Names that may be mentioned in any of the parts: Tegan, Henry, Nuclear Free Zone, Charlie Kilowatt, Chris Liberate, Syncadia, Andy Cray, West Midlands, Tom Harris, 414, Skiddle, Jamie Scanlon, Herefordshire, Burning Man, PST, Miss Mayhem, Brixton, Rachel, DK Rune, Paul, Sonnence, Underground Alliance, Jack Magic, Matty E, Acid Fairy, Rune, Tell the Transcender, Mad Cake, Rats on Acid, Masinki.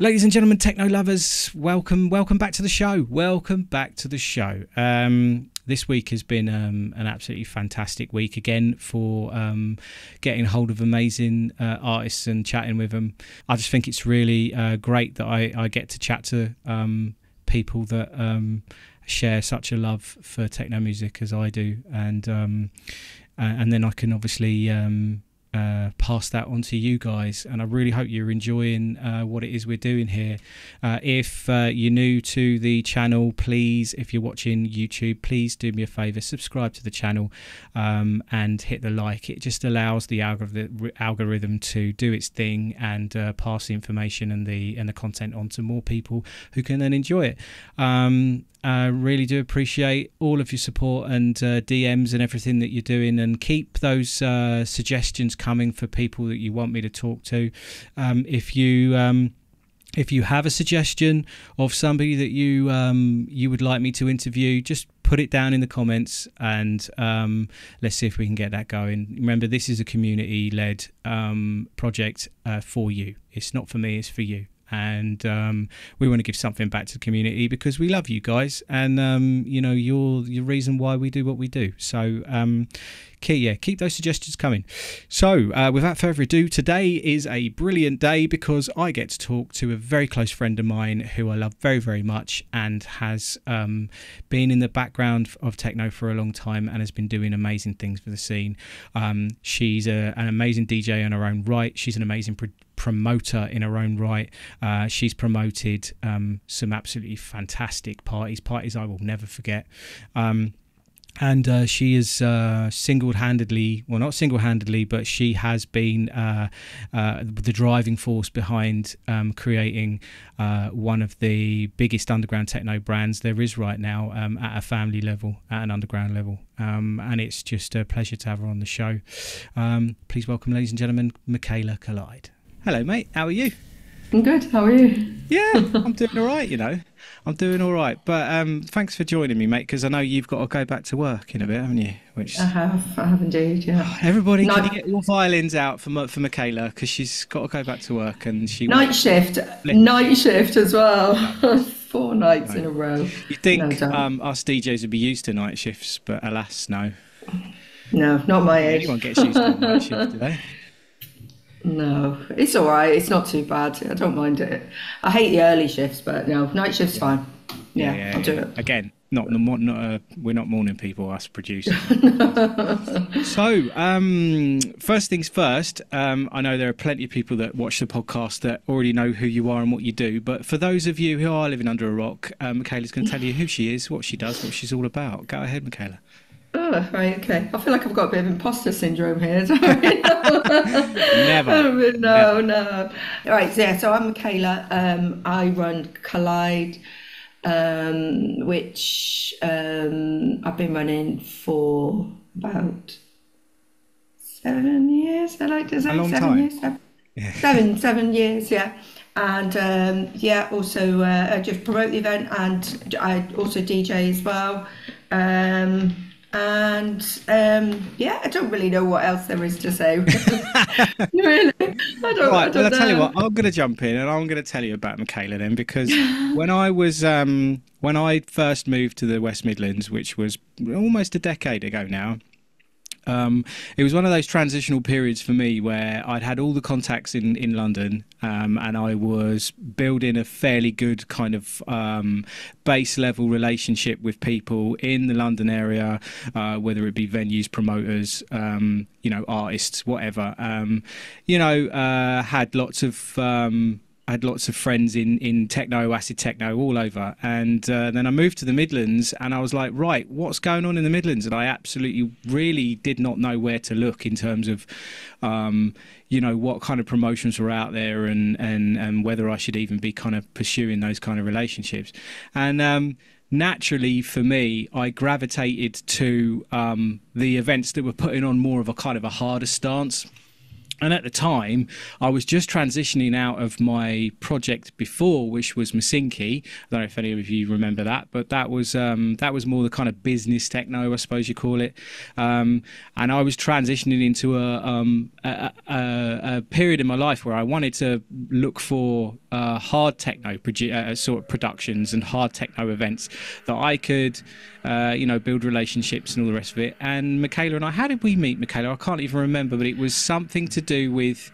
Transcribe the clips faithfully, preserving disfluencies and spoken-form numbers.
Ladies and gentlemen, techno lovers, welcome, welcome back to the show. Welcome back to the show. Um, this week has been um, an absolutely fantastic week again for um, getting hold of amazing uh, artists and chatting with them. I just think it's really uh, great that I, I get to chat to um, people that um, share such a love for techno music as I do, and um, and then I can obviously. Um, Uh, pass that on to you guys, and I really hope you're enjoying uh, what it is we're doing here. Uh, if uh, you're new to the channel, please, if you're watching YouTube, please do me a favor, subscribe to the channel um, and hit the like. It just allows the algorithm algorithm to do its thing and uh, pass the information and the and the content on to more people who can then enjoy it. um, I really do appreciate all of your support and uh, D Ms and everything that you're doing, and keep those uh, suggestions coming for people that you want me to talk to. Um, if you um, if you have a suggestion of somebody that you um, you would like me to interview, just put it down in the comments, and um, let's see if we can get that going. Remember, this is a community-led um, project uh, for you. It's not for me, it's for you. And um, we want to give something back to the community because we love you guys, and um, you know, you're the reason why we do what we do. So um, keep, yeah, keep those suggestions coming. So uh, without further ado, today is a brilliant day because I get to talk to a very close friend of mine who I love very, very much, and has um, been in the background of techno for a long time and has been doing amazing things for the scene. Um, she's a, an amazing D J in her own right. She's an amazing producer. Promoter in her own right. Uh, she's promoted um, some absolutely fantastic parties, parties I will never forget. Um, and uh, she is uh, single-handedly, well, not single-handedly, but she has been uh, uh, the driving force behind um, creating uh, one of the biggest underground techno brands there is right now, um, at a family level, at an underground level. Um, and it's just a pleasure to have her on the show. Um, please welcome, ladies and gentlemen, Michaela Collide. Hello, mate. How are you? I'm good. How are you? Yeah, I'm doing all right, you know. I'm doing all right. But um, thanks for joining me, mate, because I know you've got to go back to work in a bit, haven't you? Which I have. I have indeed, yeah. Everybody, Night... can you get your violins out for, for Michaela, because she's got to go back to work. And she Night shift. Flip. Night shift as well. Four nights right. in a row. You'd think no, um, us D Js would be used to night shifts, but alas, no. No, not my age. Anyone gets used to night shift, do they? No, it's all right. It's not too bad. I don't mind it. I hate the early shifts, but no, night shift's fine. Yeah, yeah, yeah I'll do yeah. it. Again, not not, not uh, we're not morning people, us producers. No. So, um, first things first. Um, I know there are plenty of people that watch the podcast that already know who you are and what you do. But for those of you who are living under a rock, uh, Michaela's going to tell you who she is, what she does, what she's all about. Go ahead, Michaela. Oh, right, okay. I feel like I've got a bit of imposter syndrome here. Don't Never. No, Never. no. All right, so, yeah, so I'm Michaela. Um, I run Collide, um, which um, I've been running for about seven years. I like to say a long seven time. years. Seven, yeah. seven, seven years, yeah. And um, yeah, also uh, I just promote the event, and I also D J as well. Um, and um yeah, I don't really know what else there is to say. Really, I don't, right, I don't well, I'll tell you what, I'm gonna jump in and I'm gonna tell you about Michaela then, because when I was um when I first moved to the West Midlands, which was almost a decade ago now, um it was one of those transitional periods for me where I'd had all the contacts in in London, um and I was building a fairly good kind of um base level relationship with people in the London area, uh, whether it be venues, promoters, um, you know, artists, whatever. Um, you know, uh, had lots of um, had lots of friends in in techno, acid techno, all over. And uh, then I moved to the Midlands, and I was like, right, what's going on in the Midlands? And I absolutely, really did not know where to look in terms of. Um, you know, what kind of promotions were out there, and, and, and whether I should even be kind of pursuing those kind of relationships. And um, naturally for me, I gravitated to um, the events that were putting on more of a kind of a harder stance. And at the time, I was just transitioning out of my project before, which was Masinki. I don't know if any of you remember that, but that was um, that was more the kind of business techno, I suppose you call it. Um, and I was transitioning into a, um, a, a, a period in my life where I wanted to look for uh, hard techno uh, sort of productions and hard techno events that I could, uh, you know, build relationships and all the rest of it. And Michaela and I, how did we meet, Michaela? I can't even remember, but it was something to do with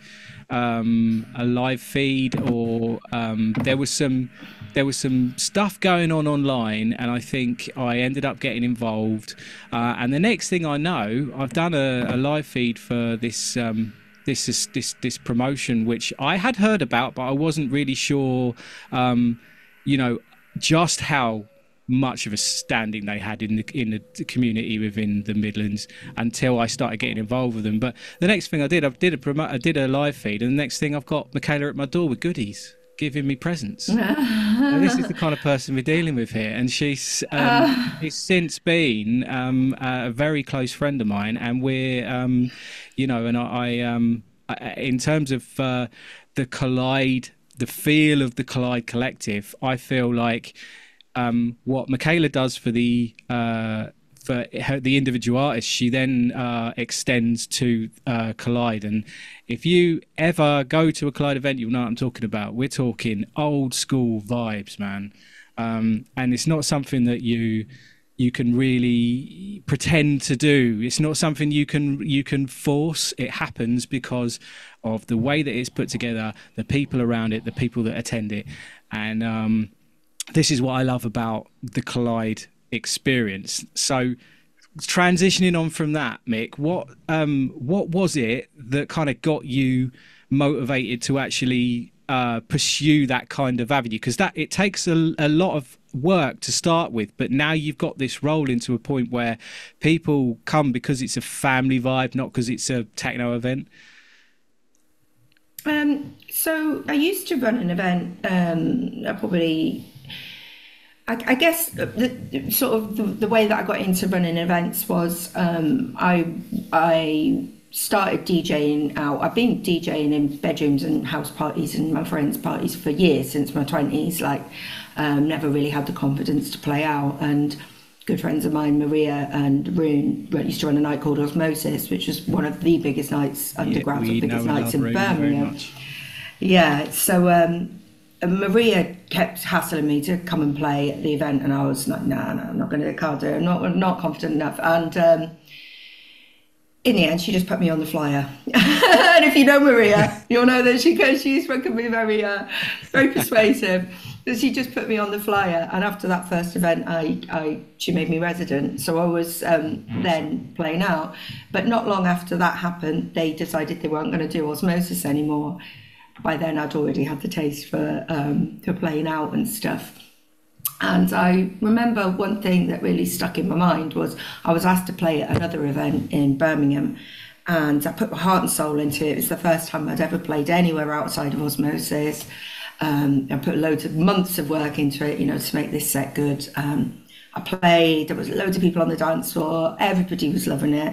um a live feed, or um there was some there was some stuff going on online, and I think I ended up getting involved, uh, and the next thing I know, I've done a, a live feed for this um this is this this promotion, which I had heard about, but I wasn't really sure um you know just how much of a standing they had in the in the community within the Midlands until I started getting involved with them. But the next thing I did, I did a promote, I did a live feed, and the next thing I've got Michaela at my door with goodies, giving me presents. Now, this is the kind of person we're dealing with here, and she's, um, uh. she's since been um, a very close friend of mine, and we're, um, you know, and I, I um, in terms of uh, the Collide, the feel of the Collide Collective, I feel like. Um, what Michaela does for the uh, for her, the individual artist, she then uh, extends to uh, Collide. And if you ever go to a Collide event, you'll know what I'm talking about. We're talking old school vibes, man. Um, and it's not something that you you can really pretend to do. It's not something you can you can force. It happens because of the way that it's put together, the people around it, the people that attend it, and. Um, This is what I love about the Collide experience. So transitioning on from that, Mick, what um, what was it that kind of got you motivated to actually uh, pursue that kind of avenue? Because that it takes a, a lot of work to start with, but now you've got this role into a point where people come because it's a family vibe, not because it's a techno event. Um, so I used to run an event, um, I probably... I guess the, sort of the, the way that I got into running events was um, I I started DJing out. I've been DJing in bedrooms and house parties and my friends' parties for years, since my twenties. Like, um, never really had the confidence to play out. And good friends of mine, Maria and Rune, used to run a night called Osmosis, which was one of the biggest nights underground, yeah, the biggest nights in Birmingham. Yeah, so. Um, Maria kept hassling me to come and play at the event, and I was like, no, nah, no, I'm not going to, I can't do it, I'm not, I'm not confident enough. And um, in the end, she just put me on the flyer. And if you know Maria, you'll know that she goes, she's fucking me very, uh, very persuasive. But she just put me on the flyer, and after that first event, I, I she made me resident. So I was um, then playing out. But not long after that happened, they decided they weren't going to do Osmosis anymore. By then, I'd already had the taste for um, for playing out and stuff. And I remember one thing that really stuck in my mind was I was asked to play at another event in Birmingham, and I put my heart and soul into it. It was the first time I'd ever played anywhere outside of Osmosis. Um, I put loads of months of work into it, you know, to make this set good. Um, I played. There was loads of people on the dance floor. Everybody was loving it,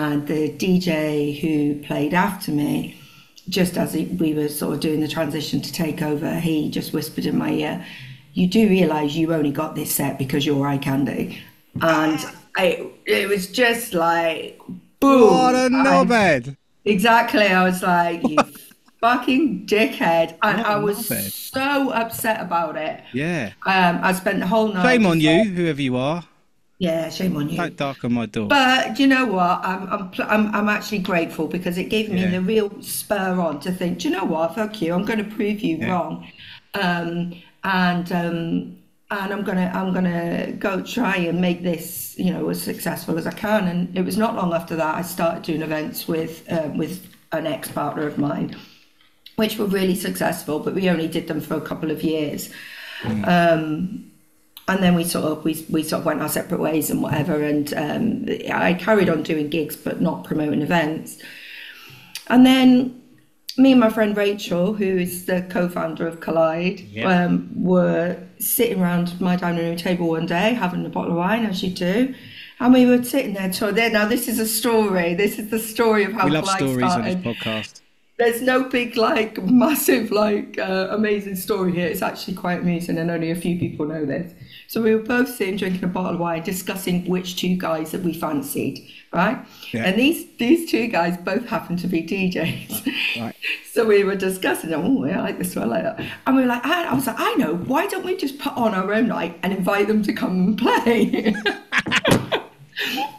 and the D J who played after me. Just as we were sort of doing the transition to take over, he just whispered in my ear, "You do realise you only got this set because you're eye candy," and I, it was just like, boom! What a knobhead! Exactly, I was like, you fucking dickhead, and I was knobhead. So upset about it. Yeah, um, I spent the whole night. Shame on you, whoever you are. Yeah, shame on you. Don't darken my door. But you know what? I'm I'm I'm, I'm actually grateful because it gave me yeah. the real spur on to think. Do you know what? Fuck you! I'm going to prove you yeah. wrong, um, and um, and I'm gonna I'm gonna go try and make this you know as successful as I can. And it was not long after that I started doing events with uh, with an ex partner of mine, which were really successful, but we only did them for a couple of years. Mm. Um, And then we sort of we we sort of went our separate ways and whatever. And um, I carried on doing gigs, but not promoting events. And then me and my friend Rachel, who is the co-founder of Collide, yeah. um, were sitting around my dining room table one day having a bottle of wine, as you do. And we were sitting there, so there, now this is a story. This is the story of how we love stories started. On this podcast. There's no big, like, massive, like, uh, amazing story here. It's actually quite amusing, and only a few people know this. So we were both sitting, drinking a bottle of wine, discussing which two guys that we fancied, right? Yeah. And these these two guys both happened to be D Js. Right. So we were discussing, oh, yeah, I like this one, I like that. And we were like, I, I was like, I know, why don't we just put on our own night and invite them to come and play?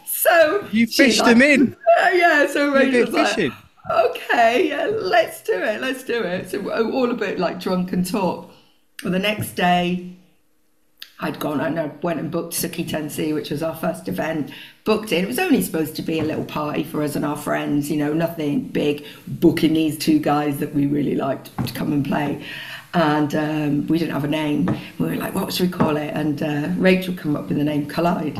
So you fished like, them in. Uh, yeah, so Rachel's like, okay, yeah, let's do it, let's do it. So we're all a bit like drunk and talk. Well, the next day, I'd gone and I went and booked Suki Tensi, which was our first event, booked it. It was only supposed to be a little party for us and our friends, you know, nothing big, booking these two guys that we really liked to come and play. And um, we didn't have a name. We were like, what should we call it? And uh, Rachel came up with the name Collide.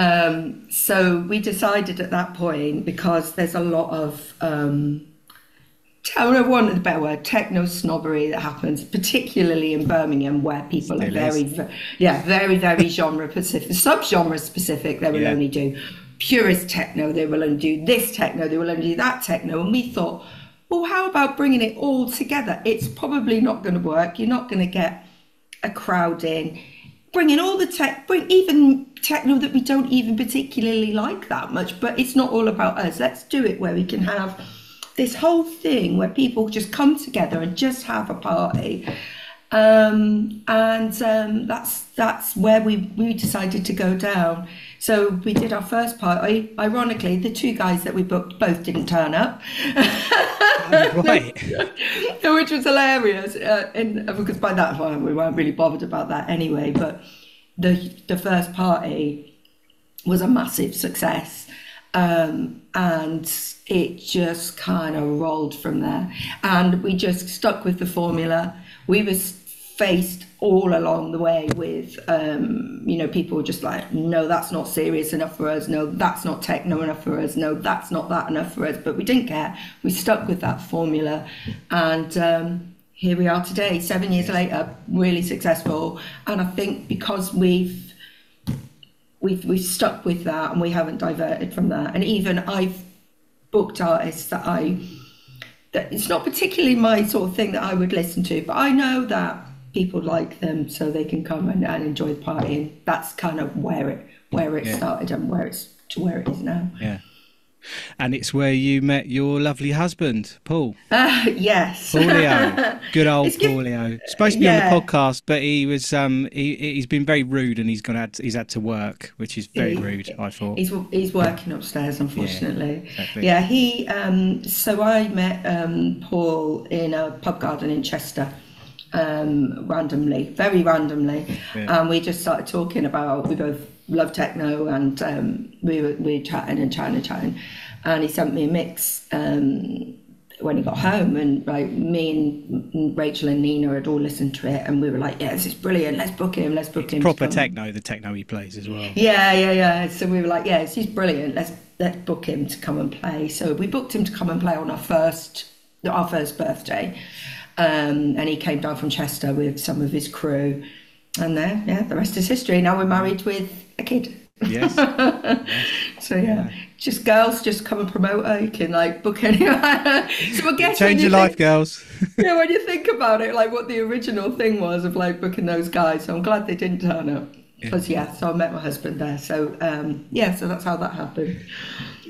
Um, so we decided at that point, because there's a lot of, um, I don't know, one of the better word, techno snobbery that happens, particularly in Birmingham, where people are very, very, yeah, very, very genre specific, sub-genre specific. They will yeah. only do purist techno. They will only do this techno. They will only do that techno. And we thought, well, how about bringing it all together? It's probably not going to work. You're not going to get a crowd in. Bringing all the tech, bring even techno that we don't even particularly like that much, but it's not all about us. Let's do it where we can have this whole thing where people just come together and just have a party. Um, and um, that's that's where we, we decided to go down. So we did our first party. Ironically, the two guys that we booked both didn't turn up. Oh, right. Which was hilarious. Uh, and because by that point, we weren't really bothered about that anyway. But the the first party was a massive success. Um, and it just kind of rolled from there. And we just stuck with the formula. We were faced all along the way with, um, you know, people just like, no, that's not serious enough for us. No, that's not techno enough for us. No, that's not that enough for us. But we didn't care. We stuck with that formula. And um, here we are today, seven years later, really successful. And I think because we've, we've, we've stuck with that and we haven't diverted from that. And even I've booked artists that I... that it's not particularly my sort of thing that I would listen to, but I know that people like them, so they can come and, and enjoy the party. And that's kind of where it where it yeah. started and where it's to where it is now. Yeah, and it's where you met your lovely husband, Paul. Uh, yes, Paulio, good old Paulio. Supposed to be yeah. on the podcast, but he was um he he's been very rude, and he's gonna had to, he's had to work, which is very he, rude. I thought he's he's working upstairs, unfortunately. Yeah, exactly. yeah he um so I met um Paul in a pub garden in Chester. Um, randomly, very randomly, yeah. and we just started talking about, we both love techno, and um, we were we were chatting and chatting and chatting, and he sent me a mix um, when he got home, and like me and Rachel and Nina had all listened to it, and we were like, yeah, this is brilliant, let's book him, let's book it's him. Proper techno, the techno he plays as well. Yeah, yeah, yeah. So we were like, yeah, this is brilliant, let's let's book him to come and play. So we booked him to come and play on our first our first birthday. Um, and he came down from Chester with some of his crew, and there, yeah, the rest is history. Now we're married with a kid. Yes. yes. So yeah. yeah, just girls, just come and promote her. You can like book anywhere. So we'll get change your life, girls. yeah, when you think about it, like what the original thing was of like booking those guys. So I'm glad they didn't turn up. Because yeah. yeah, so I met my husband there. So um, yeah, so that's how that happened.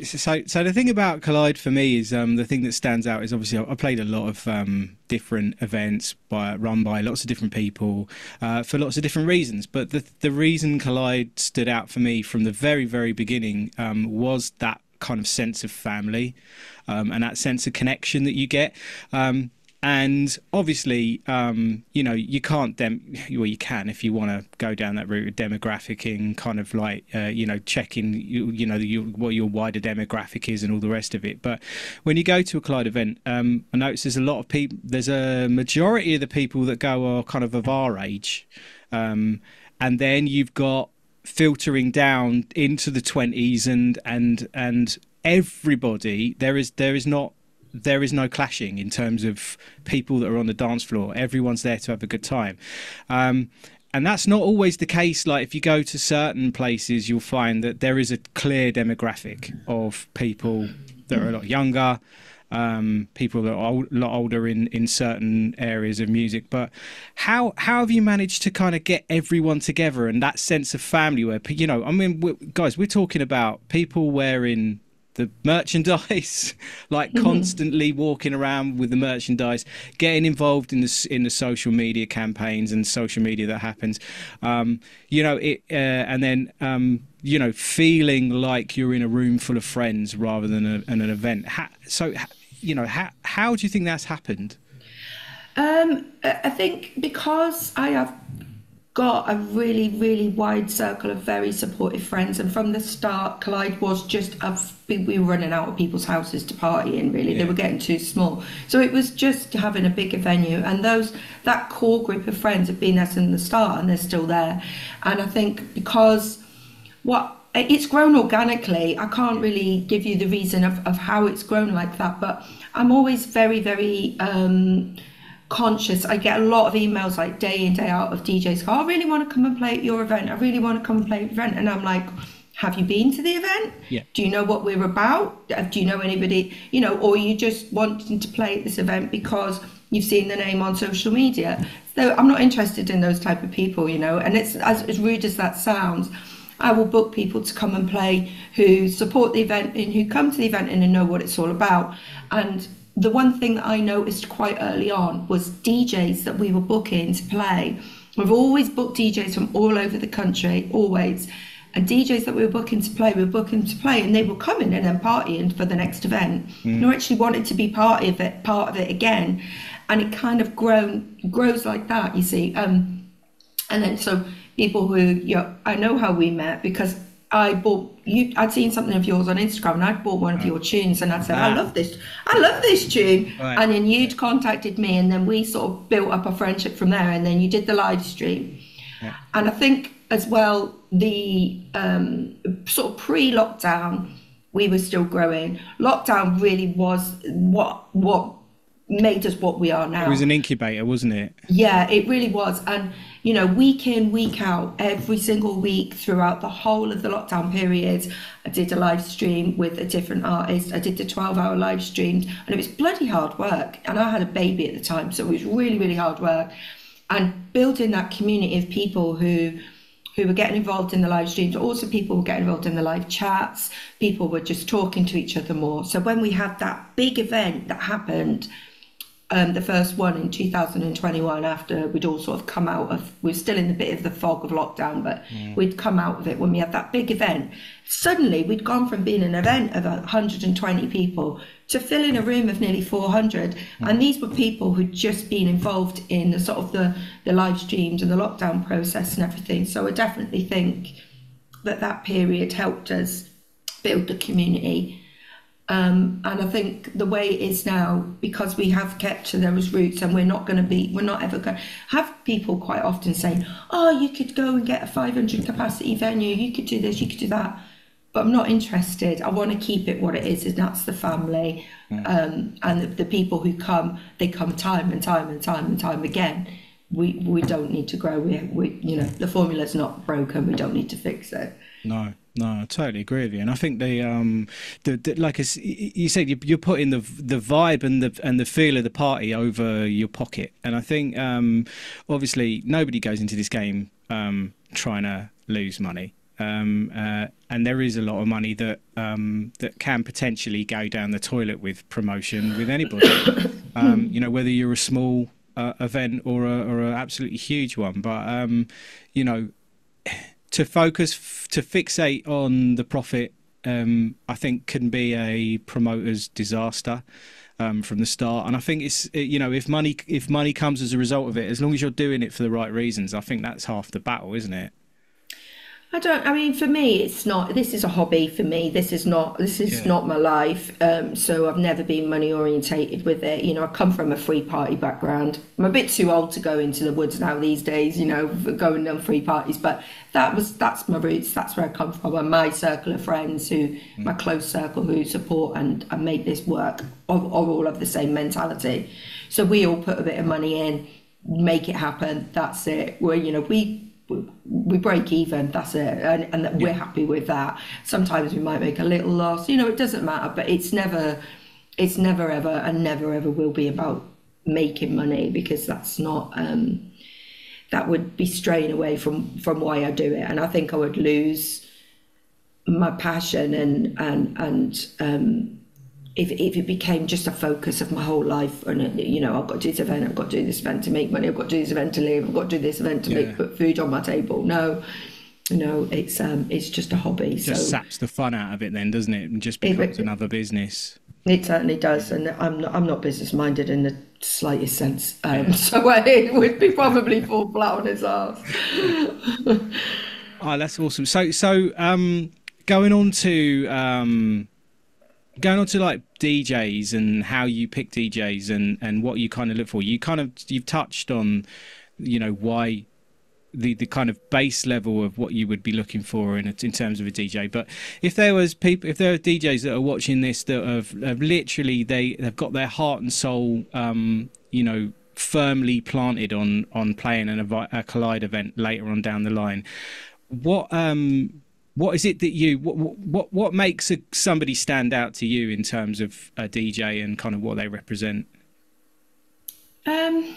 So, so the thing about Collide for me is um, the thing that stands out is obviously I played a lot of um, different events by, run by lots of different people uh, for lots of different reasons. But the, the reason Collide stood out for me from the very, very beginning um, was that kind of sense of family um, and that sense of connection that you get. Um, And obviously, um, you know, you can't dem. Well, you can if you want to go down that route of demographicing, kind of like, uh, you know, checking, you, you know, your, what your wider demographic is and all the rest of it. But when you go to a Collide event, um, I notice there's a lot of people. There's a majority of the people that go are kind of of our age, um, and then you've got filtering down into the twenties, and and and everybody. There is there is not. There is no clashing in terms of people that are on the dance floor. Everyone's there to have a good time. Um, And that's not always the case. Like if you go to certain places, you'll find that there is a clear demographic of people that are a lot younger, um, people that are old, a lot older in, in certain areas of music. But how how have you managed to kind of get everyone together and that sense of family where, you know, I mean, we're, guys, we're talking about people wearing the merchandise, like mm-hmm. constantly walking around with the merchandise, getting involved in the in the social media campaigns and social media that happens, um, you know, it, uh, and then um, you know, feeling like you're in a room full of friends rather than a, an, an event. How, so, you know, how how do you think that's happened? Um, I think because I have got a really, really wide circle of very supportive friends, and from the start, Collide was just a, we were running out of people's houses to party in, really. Yeah. They were getting too small, so it was just having a bigger venue, and those that core group of friends have been there from the start, and they're still there. And I think because what it's grown organically, I can't really give you the reason of, of how it's grown like that, but I'm always very, very um conscious. I get a lot of emails like day in, day out of D Js go, I really want to come and play at your event, I really want to come and play at your event. And I'm like, have you been to the event? Yeah. Do you know what we're about? Do you know anybody, you know, or you just wanting to play at this event because you've seen the name on social media? So I'm not interested in those type of people, you know, and it's as, as rude as that sounds, I will book people to come and play who support the event and who come to the event and know what it's all about. And the one thing that I noticed quite early on was D Js that we were booking to play. We've always booked D Js from all over the country, always. And D Js that we were booking to play, we were booking to play, and they were coming and then partying for the next event. Mm. They actually wanted to be part of it, part of it again. And it kind of grown, grows like that, you see. Um, and then so people who, you know, I know how we met because I bought you. I'd seen something of yours on Instagram, and I'd bought one of oh. your tunes, and I'd said, ah. "I love this. I love this tune." Right. And then you'd contacted me, and then we sort of built up a friendship from there. And then you did the live stream, yeah. and I think as well the um, sort of pre-lockdown, we were still growing. Lockdown really was what what made us what we are now. It was an incubator, wasn't it? Yeah, it really was, and. You know, week in, week out, every single week throughout the whole of the lockdown period, I did a live stream with a different artist. I did the twelve hour live stream, and it was bloody hard work. And I had a baby at the time, so it was really, really hard work. And building that community of people who who were getting involved in the live streams, also people were getting involved in the live chats, people were just talking to each other more. So when we had that big event that happened, Um, the first one in two thousand twenty-one, after we'd all sort of come out of, we were still in a bit of the fog of lockdown, but yeah. we'd come out of it when we had that big event. Suddenly we'd gone from being an event of one hundred twenty people to filling a room of nearly four hundred. Yeah. And these were people who'd just been involved in the sort of the, the live streams and the lockdown process and everything. So I definitely think that that period helped us build the community. Um, and I think the way it is now, because we have kept to those roots, and we're not going to be, we're not ever going to have people quite often saying, oh, you could go and get a five hundred capacity venue, you could do this, you could do that. But I'm not interested. I want to keep it what it is, and that's the family. Yeah. Um, and the, the people who come, they come time and time and time and time again. We we don't need to grow. We, we you know, the formula's not broken. We don't need to fix it. No. No, I totally agree with you, and I think the um, the, the like you said, you, you're putting the the vibe and the and the feel of the party over your pocket, and I think um, obviously nobody goes into this game um, trying to lose money, um, uh, and there is a lot of money that um, that can potentially go down the toilet with promotion with anybody, um, you know, whether you're a small uh, event or a or an absolutely huge one, but um, you know. To focus, f to fixate on the profit, um, I think can be a promoter's disaster um, from the start. And I think it's, it, you know, if money if money comes as a result of it, as long as you're doing it for the right reasons, I think that's half the battle, isn't it? I don't, I mean, for me, it's not, this is a hobby for me. This is not, this is yeah. not my life. Um, so I've never been money orientated with it. You know, I come from a free party background. I'm a bit too old to go into the woods now these days, you know, going on free parties, but that was, that's my roots. That's where I come from. And my circle of friends who, mm. my close circle who support and, and make this work are, are all of the same mentality. So we all put a bit of money in, make it happen. That's it. We're, you know, we, we break even, that's it, and, and that yeah. we're happy with that. Sometimes we might make a little loss, you know, it doesn't matter, but it's never, it's never ever and never ever will be about making money, because that's not, um, that would be straying away from, from why I do it. And I think I would lose my passion and, and, and um, if, if it became just a focus of my whole life, and, it, you know, I've got to do this event, I've got to do this event to make money, I've got to do this event to live, I've got to do this event to yeah. make, put food on my table. No, no, it's, um, it's just a hobby. It just so, saps the fun out of it then, doesn't it? And just becomes it, another business. It certainly does, and I'm not, I'm not business minded in the slightest sense, um, so it would be probably fall flat on his ass. Oh, that's awesome. So, so um, going on to um, going on to like D Js and how you pick D Js and and what you kind of look for. You kind of you've touched on, you know, why. The, the kind of base level of what you would be looking for in a, in terms of a D J, but if there was people, if there are D Js that are watching this that have, have literally they have got their heart and soul, um, you know, firmly planted on on playing an, a Collide event later on down the line, what um what is it that you what what what makes a, somebody stand out to you in terms of a D J and kind of what they represent? Um.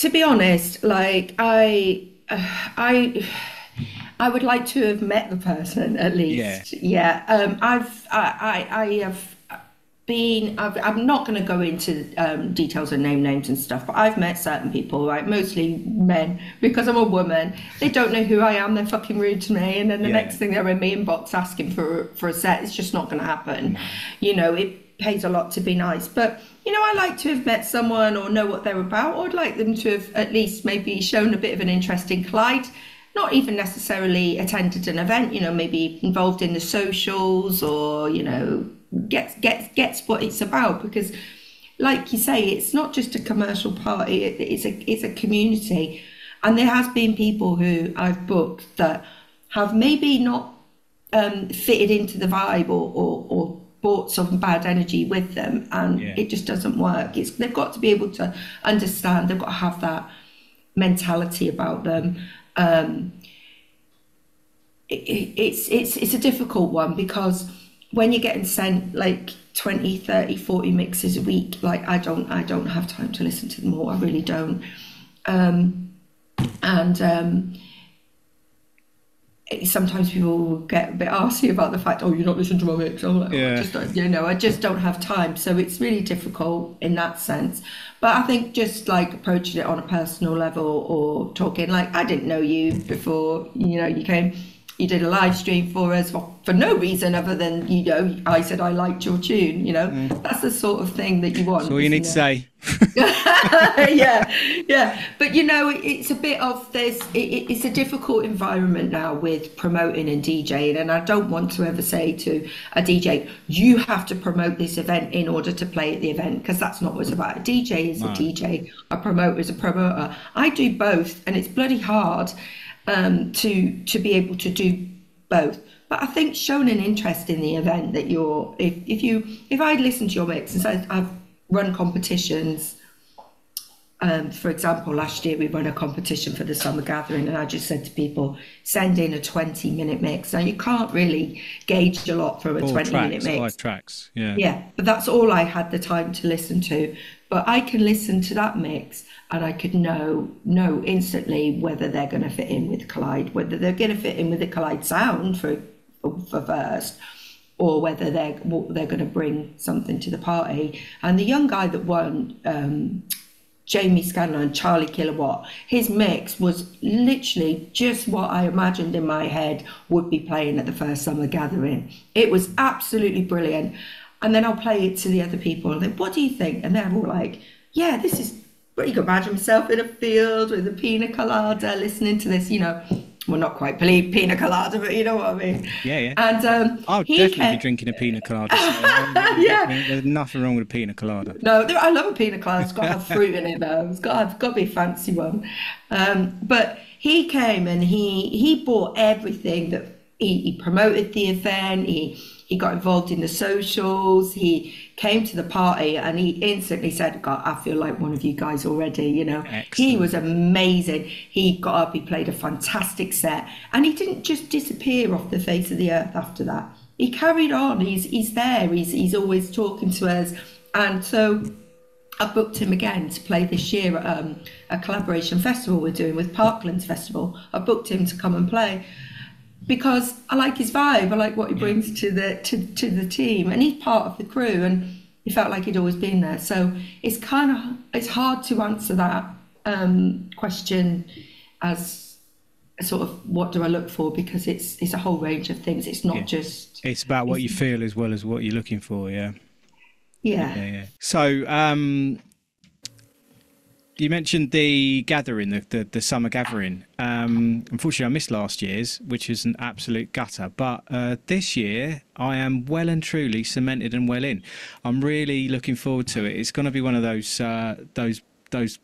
To be honest, like I, uh, I, I would like to have met the person at least. Yeah. yeah. Um. I've. I. I, I have been. I've, I'm not going to go into um, details and name names and stuff. But I've met certain people, right? Mostly men, because I'm a woman. They don't know who I am. They're fucking rude to me, and then the yeah. next thing they're in my inbox asking for for a set. It's just not going to happen. No. You know it. Pays a lot to be nice, but you know, I like to have met someone or know what they're about, or I'd like them to have at least maybe shown a bit of an interest in Collide, not even necessarily attended an event, you know, maybe involved in the socials, or you know, gets gets gets what it's about, because like you say, it's not just a commercial party, it, it's a it's a community. And there has been people who I've booked that have maybe not um fitted into the vibe or or, or some bad energy with them, and yeah. it just doesn't work. It's they've got to be able to understand, they've got to have that mentality about them. Um, it, it, it's it's it's a difficult one, because when you're getting sent like twenty, thirty, forty mixes a week, like I don't I don't have time to listen to them all, I really don't. Um, and um, sometimes people get a bit arsey about the fact, oh, you're not listening to my mix. I'm like, yeah. oh, I just don't, you know, I just don't have time. So it's really difficult in that sense. But I think just like approaching it on a personal level, or talking like, I didn't know you before, you know, you came, you did a live stream for us for, for no reason other than, you know, I said I liked your tune, you know, mm. that's the sort of thing that you want. That's all you need to say. yeah yeah but you know, it, it's a bit of this it, it, it's a difficult environment now with promoting and DJing, and I don't want to ever say to a D J, you have to promote this event in order to play at the event, because that's not what it's about. A D J is wow. a D J, a promoter is a promoter. I do both, and it's bloody hard um to to be able to do both. But I think showing an interest in the event that you're, if, if you if I listen to your mix and said, I've run competitions, um for example last year we ran a competition for the summer gathering, and I just said to people, send in a twenty minute mix. Now you can't really gauge a lot from a twenty minute mix, five tracks, yeah yeah but that's all I had the time to listen to. But I can listen to that mix and I could know know instantly whether they're going to fit in with Collide, whether they're going to fit in with the Collide sound for for first, or whether they're they're going to bring something to the party. And the young guy that won, um, Jamie Scanlon, Charlie Kilowatt, his mix was literally just what I imagined in my head would be playing at the first summer gathering. It was absolutely brilliant. And then I'll play it to the other people and then, what do you think? And they're all like, yeah, this is, you can imagine myself in a field with a pina colada listening to this, you know. Well, not quite pina colada, but you know what I mean. Yeah, yeah. And um, I'll definitely kept... be drinking a pina colada. So yeah. There's nothing wrong with a pina colada. No, there, I love a pina colada. It's got to have fruit in it, though. It's got to, have, got to be a fancy one. Um, but he came and he he bought everything that he, he promoted the event. He he got involved in the socials, he came to the party, and he instantly said, God, I feel like one of you guys already, you know. Excellent. He was amazing. He got up, he played a fantastic set, and he didn't just disappear off the face of the earth after that. He carried on. He's he's there. He's he's always talking to us. And so I booked him again to play this year at um, a collaboration festival we're doing with Parklands Festival. I booked him to come and play because I like his vibe. I like what he brings to the to, to the team, and he's part of the crew. And he felt like he'd always been there. So it's kind of it's hard to answer that um, question as sort of what do I look for, because it's it's a whole range of things. It's not yeah. just it's about what it's, you feel as well as what you're looking for. Yeah. Yeah. Yeah, yeah. So um you mentioned the gathering, the, the the summer gathering. Um unfortunately I missed last year's, which is an absolute gutter, but uh this year I am well and truly cemented and well in. I'm really looking forward to it. It's going to be one of those uh those those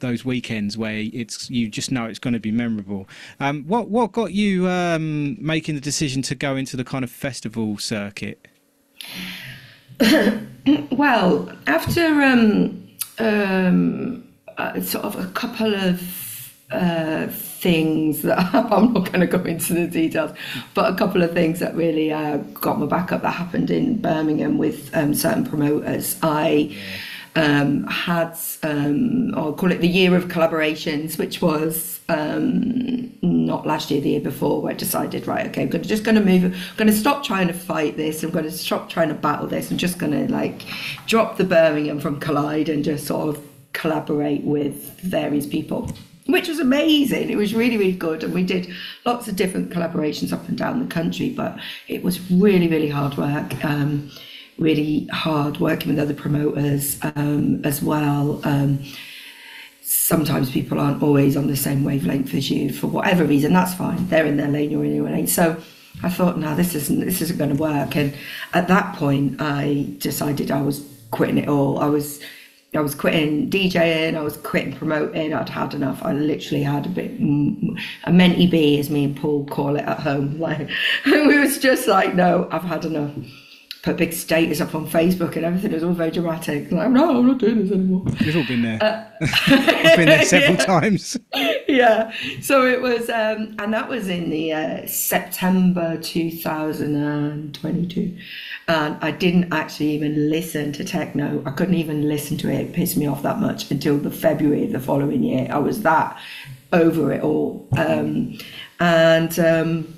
those weekends where it's you just know it's going to be memorable. Um, what what got you um, making the decision to go into the kind of festival circuit? Well, after um, um, uh, sort of a couple of uh, things that I'm not going to go into the details, but a couple of things that really uh, got my back up that happened in Birmingham with um, certain promoters, I. Yeah. Um, had, um, I'll call it the year of collaborations, which was um, not last year, the year before, where I decided, right, okay, I'm gonna, just going to move, I'm going to stop trying to fight this, I'm going to stop trying to battle this, I'm just going to like drop the Birmingham from Collide and just sort of collaborate with various people, which was amazing. It was really, really good. And we did lots of different collaborations up and down the country, but it was really, really hard work. Um, really hard working with other promoters um, as well. Um, sometimes people aren't always on the same wavelength as you for whatever reason. That's fine. They're in their lane, you're in your lane. So I thought, no, this isn't this isn't going to work. And at that point, I decided I was quitting it all. I was I was quitting DJing. I was quitting promoting. I'd had enough. I literally had a bit a mentee bee, as me and Paul call it at home. Like we was just like, no, I've had enough. Put big status up on Facebook and everything. It was all very dramatic. Like, no, I'm not doing this anymore. We've all been there. Uh, I've been there several yeah. times. Yeah. So it was, um, and that was in the uh, September two thousand twenty-two. And I didn't actually even listen to techno. I couldn't even listen to it. It pissed me off that much until the February of the following year. I was that over it all. Um, and, um,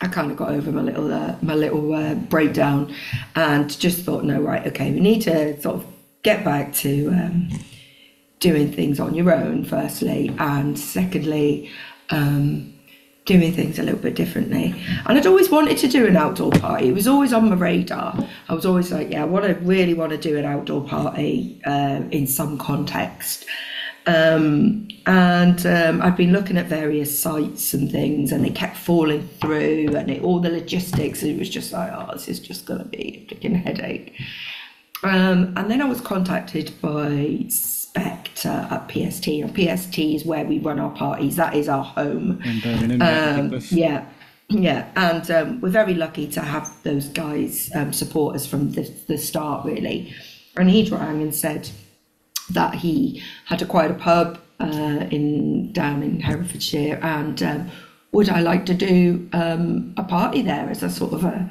I kind of got over my little uh, my little uh, breakdown, and just thought, no, right, okay, we need to sort of get back to um, doing things on your own, firstly, and secondly, um, doing things a little bit differently. And I'd always wanted to do an outdoor party. It was always on my radar. I was always like, yeah, I want to really want to do an outdoor party uh, in some context. Um, and um, I've been looking at various sites and things, and they kept falling through, and it, all the logistics, it was just like, oh, this is just going to be a freaking headache. Um, and then I was contacted by Spectre at P S T, and P S T is where we run our parties. That is our home. In Birmingham, um, yeah, yeah. And um, we're very lucky to have those guys um, support us from the, the start, really. And he rang and said that he had acquired a pub uh, in down in Herefordshire, and um, would I like to do um, a party there as a sort of a,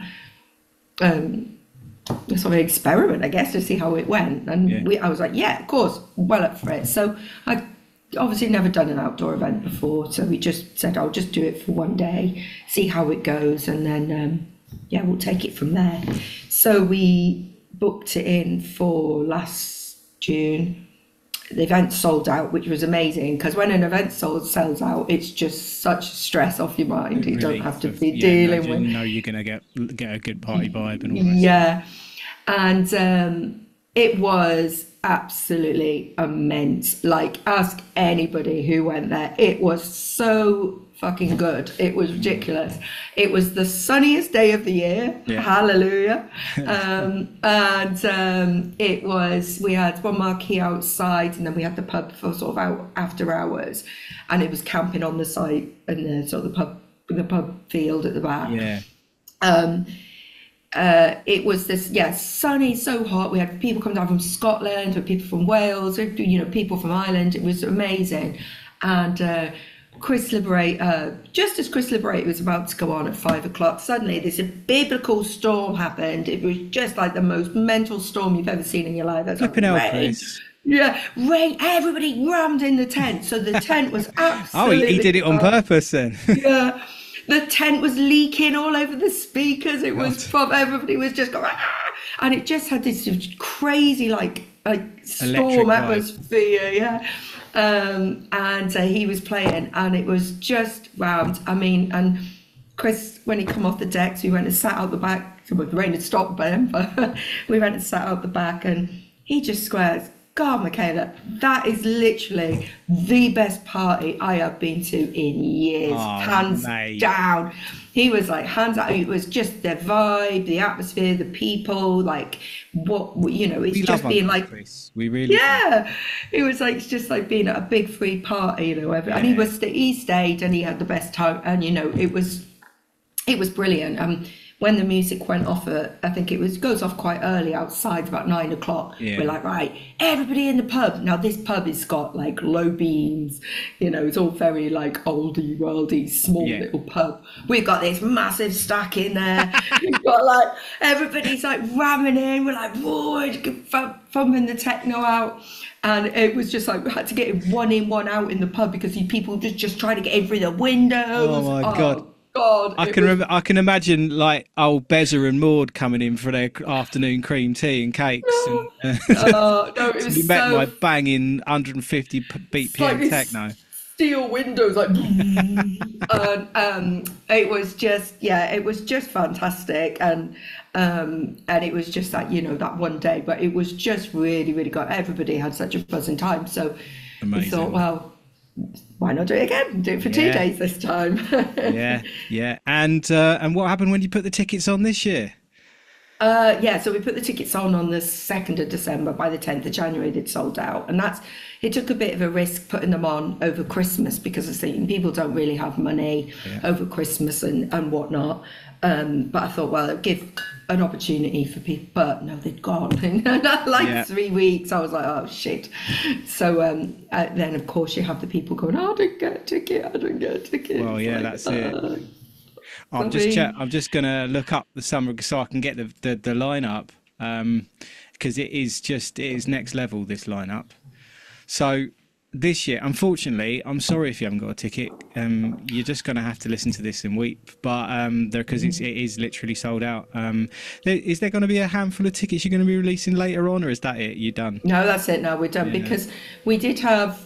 um, a sort of experiment, I guess, to see how it went. And yeah. we, I was like, yeah, of course, well up for it. So I obviously never done an outdoor event before, so we just said, I'll just do it for one day, see how it goes, and then um, yeah, we'll take it from there. So we booked it in for last June. The event sold out, which was amazing, because when an event sold sells out, it's just such stress off your mind. Really, you don't have to be yeah, dealing no, with. You know, you're gonna get get a good party vibe and all that. Yeah, and um, it was absolutely immense. Like, ask anybody who went there. It was so fucking good. It was ridiculous. It was the sunniest day of the year. Yeah. Hallelujah. Um, and um, it was, we had one marquee outside, and then we had the pub for sort of out after hours, and it was camping on the site and the sort of the pub, the pub field at the back. Yeah. Um, uh, it was this, yeah, sunny, so hot. We had people come down from Scotland, with people from Wales, you know, people from Ireland. It was amazing. And uh, Chris Liberate, uh, just as Chris Liberate was about to go on at five o'clock, suddenly this biblical storm happened. It was just like the most mental storm you've ever seen in your life. That's flipping out, Chris. Yeah, rain, everybody rammed in the tent. So the tent was absolutely... oh, he, he did it on purpose then. Yeah, the tent was leaking all over the speakers. It was from, everybody was just going, ah! And it just had this crazy, like, like storm atmosphere, yeah. Um, and uh, he was playing and it was just round. I mean, and Chris, when he come off the decks, we went and sat out the back. So the rain had stopped by then, but we went and sat out the back and he just squares, God, Michaela, that is literally the best party I have been to in years, oh, hands mate. down. He was like, hands out, it was just the vibe, the atmosphere, the people, like what, you know, it's we just being like, Chris. we really yeah, do. It was like, it's just like being at a big free party, you know, every, yeah. and he was, he stayed and he had the best time and, you know, it was, it was brilliant. Um, when the music went off, at, I think it was goes off quite early outside, about nine o'clock. Yeah. We're like, right, everybody in the pub. Now this pub has got like low beams, you know, it's all very like oldie worldy, small yeah. little pub. We've got this massive stack in there. We've got like, everybody's like ramming in. We're like, whoa, thumping the techno out. And it was just like, we had to get in one in, one out in the pub because people just, just trying to get in through the windows. Oh my oh, God. God, I can was... remember, I can imagine like old Bezza and Maud coming in for their afternoon cream tea and cakes. Oh, and, uh, oh, no, it was you so... met my banging one hundred fifty B P M like techno. Steel windows, like. And, um, it was just, yeah, it was just fantastic, and um, and it was just like, you know, that one day, but it was just really, really good. Everybody had such a buzzing time, so Amazing. we thought, well. why not do it again? Do it for yeah. two days this time. yeah, yeah. And uh, and what happened when you put the tickets on this year? Uh, yeah, so we put the tickets on on the second of December. By the tenth of January, they'd sold out. And that's, it took a bit of a risk putting them on over Christmas because I think people don't really have money yeah. over Christmas and, and whatnot. Um, but I thought, well, it'd give an opportunity for people, but no, they'd gone in like yeah. three weeks. I was like, oh shit. So um, uh, then of course you have the people going, oh, I didn't get a ticket, I didn't get a ticket. Well, yeah, like, that's uh, it. I'm just che I'm just gonna look up the summer so I can get the the, the lineup um, because it is just it is next level, this lineup. So this year, unfortunately, I'm sorry if you haven't got a ticket. Um, you're just going to have to listen to this and weep, but um, because it's it is literally sold out. Um, is there going to be a handful of tickets you're going to be releasing later on, or is that it? You're done? No, that's it. No, we're done yeah. because we did have.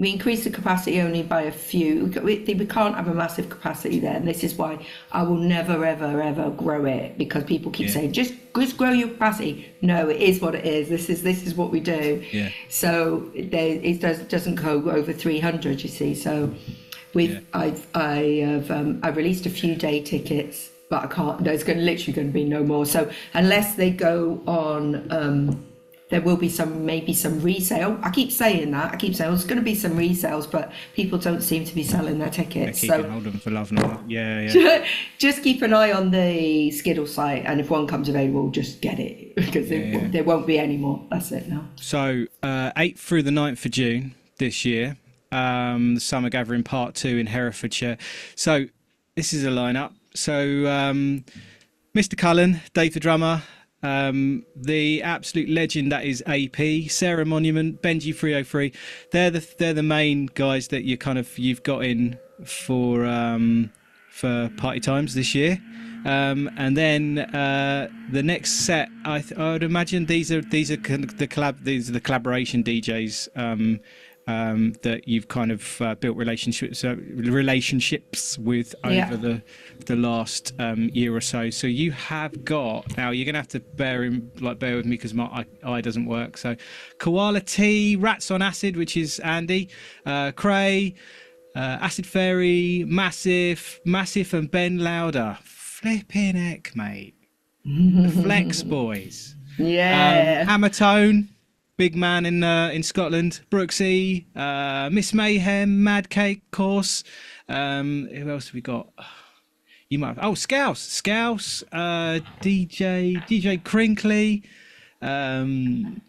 We increased the capacity only by a few. We, we can't have a massive capacity there, and this is why I will never, ever, ever grow it, because people keep yeah. saying, just, just grow your capacity. No, it is what it is. This is this is what we do. Yeah. So they, it does, doesn't go over three hundred, you see. So we've yeah. I've I have um, I released a few day tickets, but I can't. There's going literally going to be no more. So unless they go on. Um, There will be some, maybe some resale. I keep saying that. I keep saying, well, there's going to be some resales, but people don't seem to be selling their tickets. They're keeping hold of them for love and life. Yeah, yeah. Just keep an eye on the Skiddle site, and if one comes available, just get it because yeah, it, yeah. there won't be any more. That's it now. So uh, eighth through the ninth of June this year, um, the Summer Gathering Part Two in Herefordshire. So this is a lineup. So um, Mister Cullen, Dave the Drummer. Um, the absolute legend that is A P, Sarah Monument, Benji three oh three. They're the they're the main guys that you kind of you've got in for um, for party times this year. Um, and then uh, the next set, I, th I would imagine these are these are the collab these are the collaboration D Js um, um, that you've kind of uh, built relationships uh, relationships with over yeah. the the last um year or so. So you have got, now you're gonna have to bear in like bear with me because my eye doesn't work, so Koala T, Rats on Acid, which is Andy, uh Cray, uh Acid Fairy, massive massive and Ben Louder. Flipping heck, mate. The Flex Boys, yeah. um, Hammertone, big man in uh, in Scotland, Brooksy, uh Miss Mayhem, Mad Cake, course. Um who else have we got? you might have, oh, Scouse, Scouse, uh, D J, D J Crinkley. Um,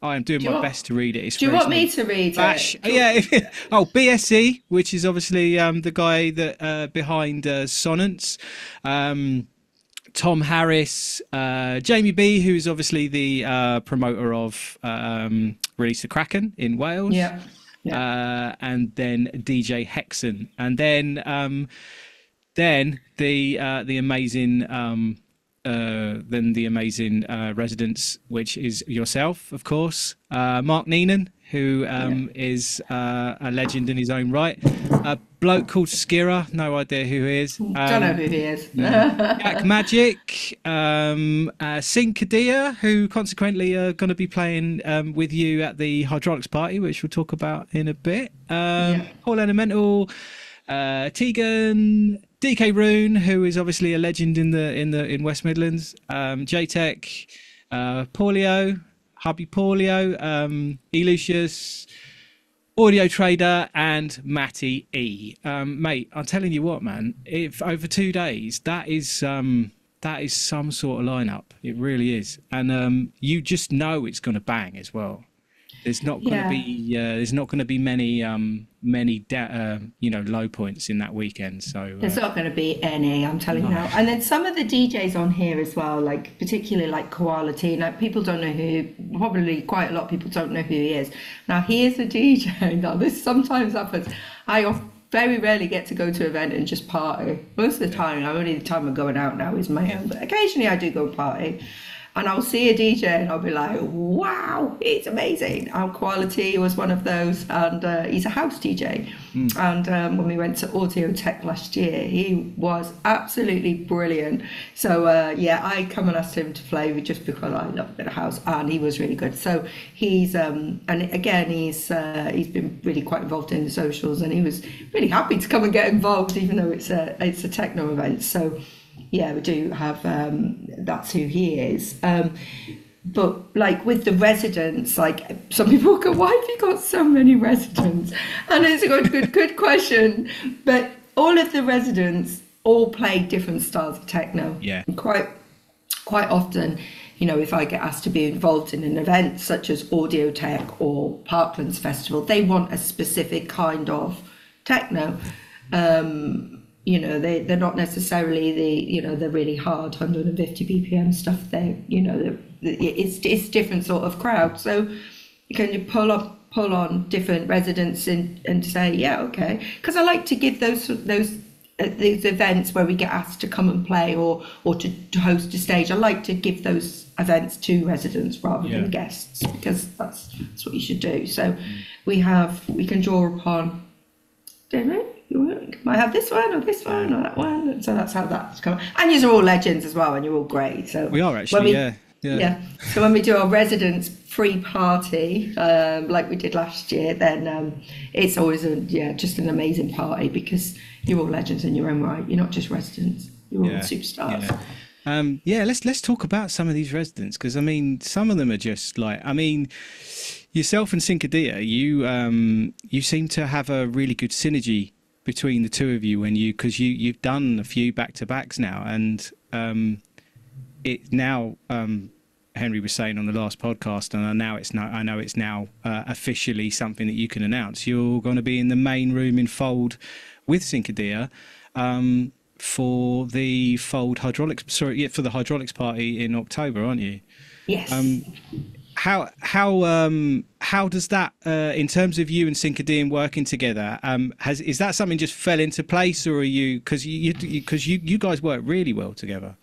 I am doing do my want, best to read it. It's do you want me to read Bash. it? Yeah. Want... oh, B S E, which is obviously um, the guy that uh, behind uh, Sonnence. Um, Tom Harris, uh, Jamie B, who's obviously the uh, promoter of um, Release the Kraken in Wales. Yeah. Yeah. Uh, and then D J Hexen, and then um, then the uh, the amazing um, uh, then the amazing uh, residents, which is yourself, of course, uh, Mark Neenan, who um, yeah. is uh, a legend in his own right. A bloke called Skira, no idea who he is. Um, Don't know who he is. No. Jack Magic, um, uh, Syncadia, who consequently are going to be playing um, with you at the Hydraulix party, which we'll talk about in a bit. Um, yeah. Paul Elemental, uh, Tegan, D K Rune, who is obviously a legend in the in the in West Midlands. Um, J-Tech, uh, Paulio. Hubby Paulio, um, Elucius, Audio Trader, and Matty E. Um, mate, I'm telling you what, man. If over two days, that is um, that is some sort of lineup. It really is, and um, you just know it's going to bang as well. There's not going to yeah. be uh, there's not going to be many um, many da uh, you know low points in that weekend. So uh, there's not going to be any. I'm telling no. you now. And then some of the D Js on here as well, like particularly like Koala T. Now people don't know who. Probably quite a lot of people don't know who he is. Now he is a D J. Now this sometimes happens. I very rarely get to go to an event and just party. Most of the time, I only the time I'm going out now is my own. But occasionally I do go party. And I'll see a D J and I'll be like, wow, it's amazing. Our Quality was one of those, and uh, he's a house D J. Mm. And um, when we went to Audiotech last year, he was absolutely brilliant. So uh, yeah, I come and asked him to play just because I love a bit of house, and he was really good. So he's, um, and again, he's uh, he's been really quite involved in the socials, and he was really happy to come and get involved, even though it's a, it's a techno event. So. Yeah, we do have, um, that's who he is. Um, but like with the residents, like some people go, why have you got so many residents? And it's a good, good, good question. But all of the residents all play different styles of techno. Yeah. And quite, quite often, you know, if I get asked to be involved in an event such as Audiotech or Parklands Festival, they want a specific kind of techno. Um, You know, they, they're not necessarily the, you know, the really hard one fifty B P M stuff. They, you know, it's, it's different sort of crowd. So you can pull up, pull on different residents and, and say, yeah, okay. Because I like to give those those uh, these events where we get asked to come and play or, or to, to host a stage. I like to give those events to residents rather yeah. than guests, because that's, that's what you should do. So we have, we can draw upon, don't we? You might have this one or this one or that one, so that's how that's come. And you're all legends as well, and you're all great. So we are actually, we, yeah, yeah, yeah. So when we do our residents free party, um, like we did last year, then um, it's always a yeah, just an amazing party because you're all legends in your own right. You're not just residents; you're yeah, all superstars. Yeah. Um, yeah, let's let's talk about some of these residents, because I mean, some of them are just like, I mean. Yourself and Syncadia, you um, you seem to have a really good synergy between the two of you, when you because you you've done a few back to backs now, and um, it now um, Henry was saying on the last podcast, and now it's not, I know it's now uh, officially something that you can announce. You're going to be in the main room in Fold with Syncadia um, for the Fold Hydraulix sorry yeah, for the Hydraulix party in October, aren't you? Yes. Um, How how um how does that uh, in terms of you and Syncadia working together um has is that something just fell into place, or are you because you because you, you, you guys work really well together?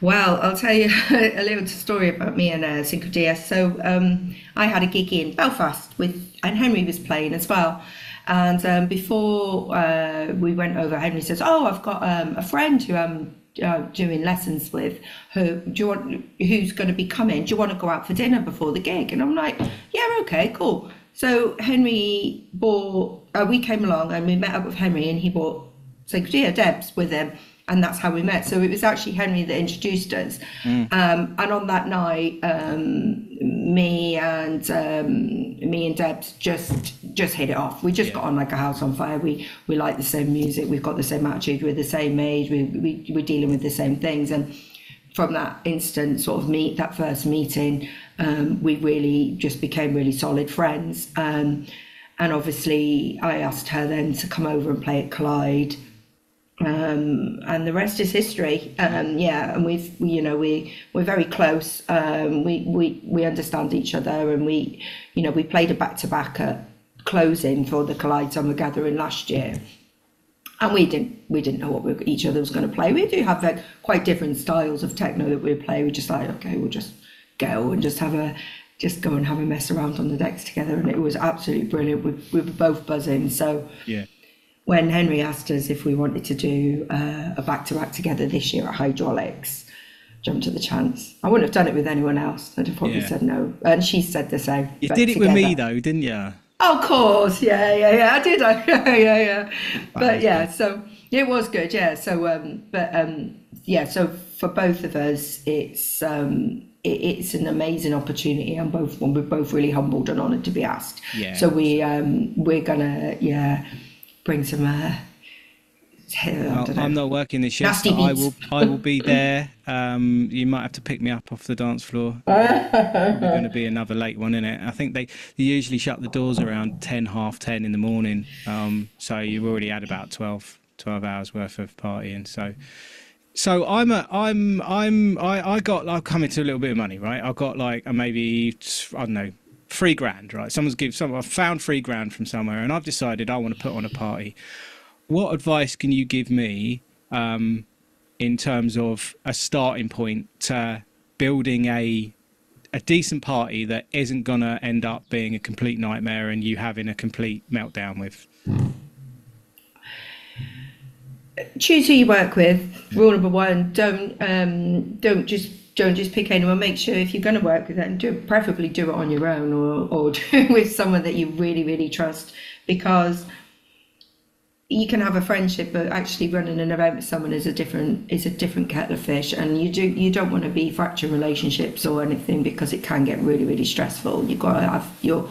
Well, I'll tell you a little story about me and uh, Syncadia. So um I had a gig in Belfast with, and Henry was playing as well. And um, before uh, we went over, Henry says, "Oh, I've got um, a friend who um." Uh, doing lessons with who do you want who's going to be coming, do you want to go out for dinner before the gig?" And I'm like, yeah, okay, cool. So Henry bought uh, we came along and we met up with Henry, and he bought Syncadia Debs with him, and that's how we met. So it was actually Henry that introduced us. Mm. Um, and on that night um, me and um, me and Debs just just hit it off. We just yeah. got on like a house on fire. We we like the same music. We've got the same attitude. We're the same age. We, we we're dealing with the same things. And from that instant, sort of meet that first meeting, um, we really just became really solid friends. Um, and obviously, I asked her then to come over and play at Collide. Um, and the rest is history. Um, yeah, and we've, we, you know, we we're very close. Um, we we we understand each other, and we, you know, we played a back to back at closing for the Collide Summer Gathering last year, and we didn't we didn't know what we, each other was going to play. We do have like quite different styles of techno that we play. We just like, okay, we'll just go and just have a just go and have a mess around on the decks together, and it was absolutely brilliant. We we were both buzzing. So yeah. When Henry asked us if we wanted to do uh, a back-to-back together this year at Hydraulix, jumped at the chance. I wouldn't have done it with anyone else. I'd have probably yeah. said no. And she said the same. You did it together with me though, didn't you? Oh, of course. Yeah, yeah, yeah. I did. I, yeah, yeah. But wow, yeah, good. So it was good. Yeah. So, um, but um, yeah, so for both of us, it's um, it, it's an amazing opportunity, and both and we're both really humbled and honoured to be asked. Yeah. So we um, we're gonna yeah. bring some uh, well, I'm not working this year, so I will I will be there. Um you might have to pick me up off the dance floor. It's going to be another late one, isn't it? I think they, they usually shut the doors around ten half ten in the morning, um so you've already had about twelve hours worth of partying. So so I'm a, I'm I'm I I got I'll come into a little bit of money, right? I've got like a maybe I don't know three grand, right? Someone's give some I found three grand from somewhere, and I've decided I want to put on a party. What advice can you give me um in terms of a starting point to building a a decent party that isn't gonna end up being a complete nightmare and you having a complete meltdown with? Choose who you work with. Rule number one, don't um don't just Don't just pick anyone. Make sure if you're going to work with them, do preferably do it on your own, or or do it with someone that you really, really trust, because you can have a friendship, but actually running an event with someone is a different is a different kettle of fish, and you do you don't want to be fracturing relationships or anything, because it can get really, really stressful. You've got to have your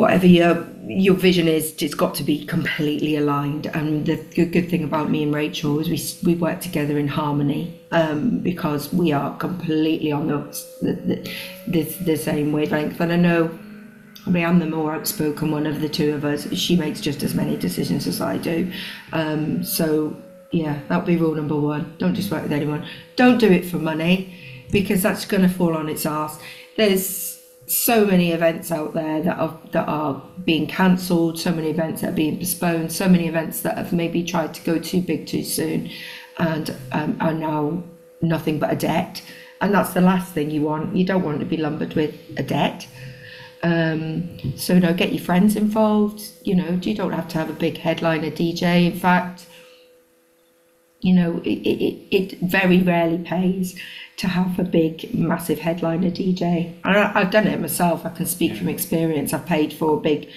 whatever your your vision is, it's got to be completely aligned. And the good, good thing about me and Rachel is we we work together in harmony, um, because we are completely on the the, the, the same wavelength. And I know I mean, I'm the more outspoken one of the two of us. She makes just as many decisions as I do. Um, so yeah, that would be rule number one. Don't just work with anyone. Don't do it for money, because that's going to fall on its arse. There's so many events out there that are that are being cancelled, so many events that are being postponed, so many events that have maybe tried to go too big too soon and um, are now nothing but a debt. And that's the last thing you want. You don't want to be lumbered with a debt. Um, so you know, get your friends involved. You know, you don't have to have a big headliner D J. In fact, you know, it, it, it very rarely pays to have a big, massive headliner D J. And I, I've done it myself. I can speak yeah. from experience. I've paid for a big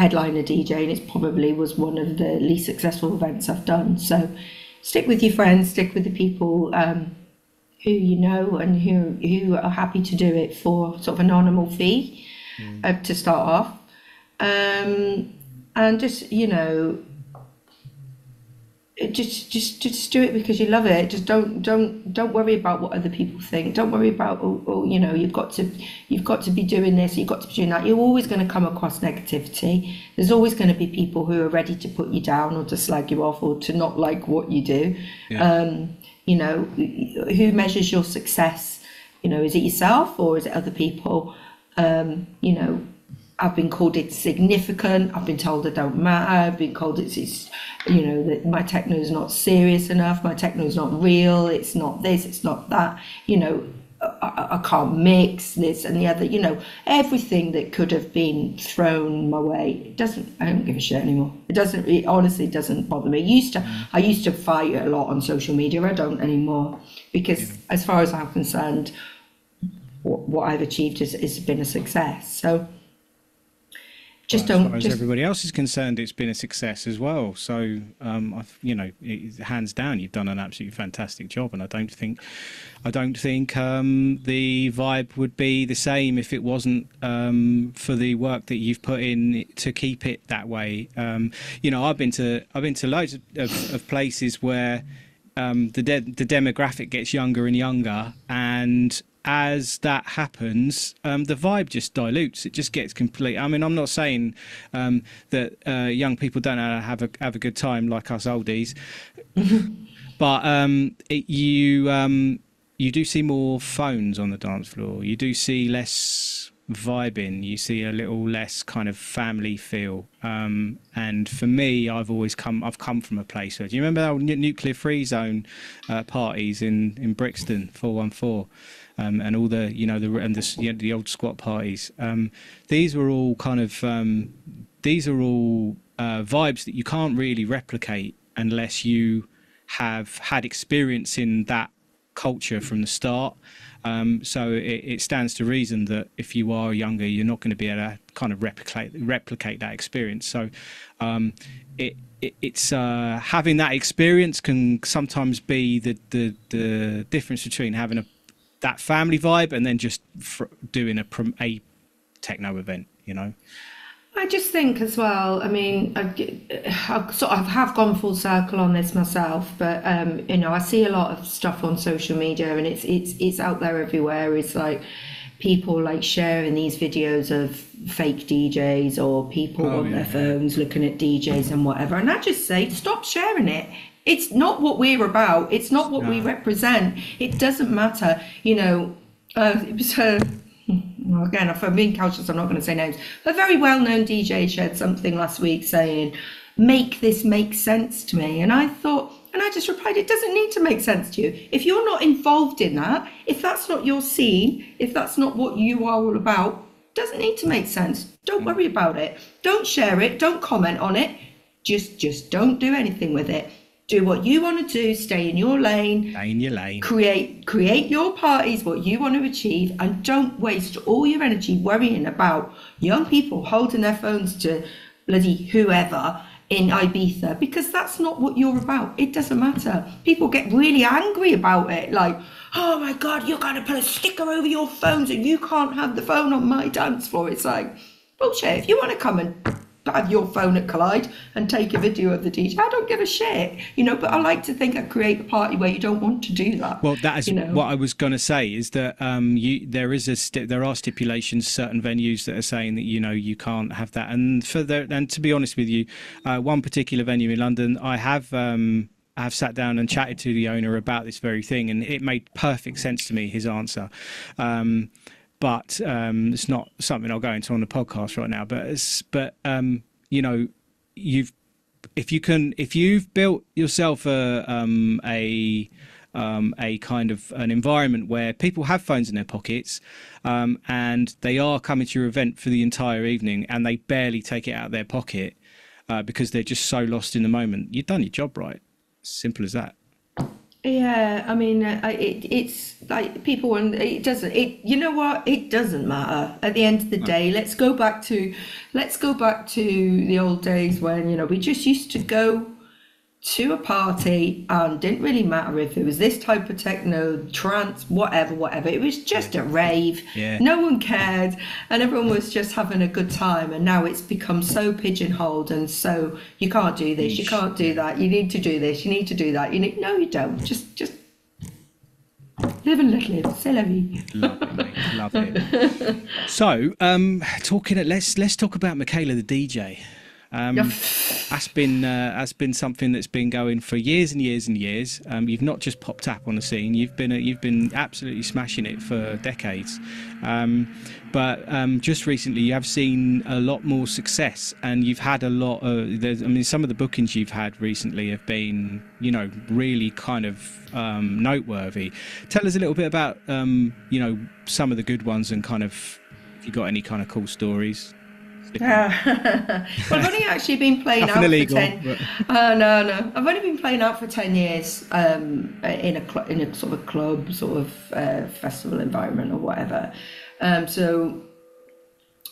headliner D J, and it probably was one of the least successful events I've done. So stick with your friends, stick with the people um, who you know and who, who are happy to do it for sort of an nominal fee mm. uh, to start off. Um, and just, you know, Just, just, just do it because you love it. Just don't, don't, don't worry about what other people think. Don't worry about, oh, oh, you know, you've got to, you've got to be doing this. You've got to be doing that. You're always going to come across negativity. There's always going to be people who are ready to put you down or to slag you off or to not like what you do. Yeah. Um, you know, who measures your success? You know, is it yourself or is it other people? Um, you know. I've been called insignificant. I've been told I don't matter. I've been called it's, it's you know, that my techno is not serious enough. My techno is not real. It's not this. It's not that. You know, I, I can't mix this and the other. You know, everything that could have been thrown my way. It doesn't. I don't give a shit anymore. It doesn't. It honestly doesn't bother me. It used to. I used to fight a lot on social media. I don't anymore, because as far as I'm concerned, what, what I've achieved has been a success. So. Just don't, as far as just... everybody else is concerned, it's been a success as well. So, um, I've, you know, it, hands down, you've done an absolutely fantastic job. And I don't think, I don't think um, the vibe would be the same if it wasn't um, for the work that you've put in to keep it that way. Um, you know, I've been to, I've been to loads of, of, of places where um, the de the demographic gets younger and younger, and as that happens, um, the vibe just dilutes. It just gets complete. I mean, I'm not saying um, that uh, young people don't know how to have a have a good time like us oldies, but um, it, you um, you do see more phones on the dance floor. You do see less vibing. You see a little less kind of family feel. Um, and for me, I've always come. I've come from a place where, do you remember that nuclear free zone uh, parties in in Brixton, four one four? Um, and all the, you know, the and the, you know, the old squat parties. Um, these were all kind of, um, these are all uh, vibes that you can't really replicate unless you have had experience in that culture from the start. Um, so it, it stands to reason that if you are younger, you're not going to be able to kind of replicate replicate that experience. So um, it, it, it's uh, having that experience can sometimes be the the, the difference between having a that family vibe and then just fr doing a, a techno event, you know? I just think as well, I mean, I've, I've sort of have gone full circle on this myself, but, um, you know, I see a lot of stuff on social media, and it's, it's, it's out there everywhere. It's like people like sharing these videos of fake D Js or people oh, on yeah. their phones looking at D Js and whatever. And I just say, stop sharing it. It's not what we're about. It's not what no. we represent. It doesn't matter, you know. Uh, it was her, well, again, if I'm being cautious, I'm not going to say names. A very well-known D J shared something last week saying, "Make this make sense to me," and I thought, and I just replied, "It doesn't need to make sense to you. If you're not involved in that, if that's not your scene, if that's not what you are all about, it doesn't need to make sense. Don't worry about it. Don't share it. Don't comment on it. Just, just don't do anything with it." Do what you want to do, stay in your lane, stay in your lane. Create, create your parties, what you want to achieve, and don't waste all your energy worrying about young people holding their phones to bloody whoever in Ibiza, because that's not what you're about. It doesn't matter. People get really angry about it, like, oh my God, you're going to put a sticker over your phones and you can't have the phone on my dance floor. It's like, bullshit, if you want to come and have your phone at Collide and take a video of the D J, I don't give a shit, you know, but I like to think I create a party where you don't want to do that. Well, that is, you know, what I was going to say is that um you there is a sti there are stipulations, certain venues that are saying that, you know, you can't have that. And for the and to be honest with you, uh, one particular venue in London, I have um I've sat down and chatted to the owner about this very thing, and it made perfect sense to me, his answer. um But um, it's not something I'll go into on the podcast right now. But it's, but um, you know, you've if you can if you've built yourself a um, a um, a kind of an environment where people have phones in their pockets, um, and they are coming to your event for the entire evening and they barely take it out of their pocket uh, because they're just so lost in the moment, you've done your job right. Simple as that. Yeah, I mean, uh, it, it's like people, and it doesn't, it, you know what, it doesn't matter at the end of the day. Let's go back to, let's go back to the old days when, you know, we just used to go to a party and didn't really matter if it was this type of techno, trance, whatever, whatever. It was just a rave. Yeah. No one cared, and everyone was just having a good time. And now it's become so pigeonholed, and so you can't do this, you can't do that, you need to do this, you need to do that. You need no, you don't. Just, just live and let live. C'est la vie. Love it, mate. Love it. So, um, talking at let's let's talk about Michaela the D J. Um, yep. That's been uh, that's been something that's been going for years and years and years. Um, you've not just popped up on the scene; you've been uh, you've been absolutely smashing it for decades. Um, but um, just recently, you have seen a lot more success, and you've had a lot of. There's, I mean, some of the bookings you've had recently have been, you know, really kind of um, noteworthy. Tell us a little bit about um, you know, some of the good ones, and kind of if you got any kind of cool stories. Yeah. Well, I've only actually been playing out illegal, for ten. But... Uh, no, no, I've only been playing out for ten years um, in a in a sort of club, sort of uh, festival environment or whatever. Um, so